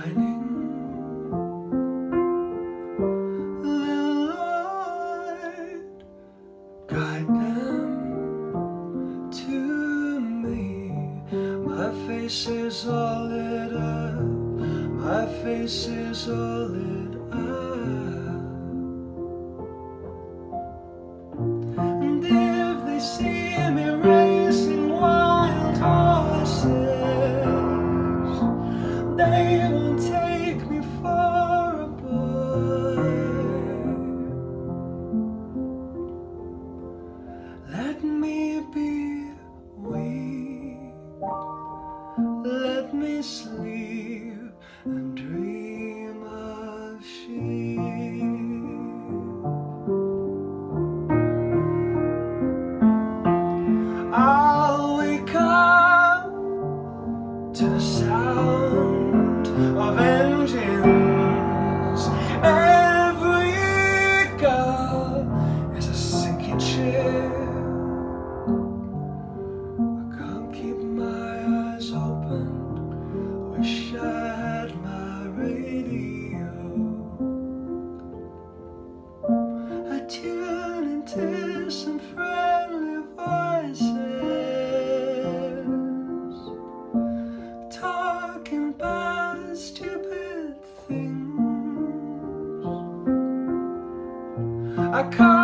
shining. Let light guide them to me. My face is all lit up. My face is all lit up. And if they see me racing wild horses, they won't take me for a boy. Let me be weak. Let me sleep and dream of sheep. I'll wake up to the sound of engines. Every girl is a sinking ship. I can't keep my eyes open. Wish I had my radio. I tune into some friendly voices talking about stupid things. I can't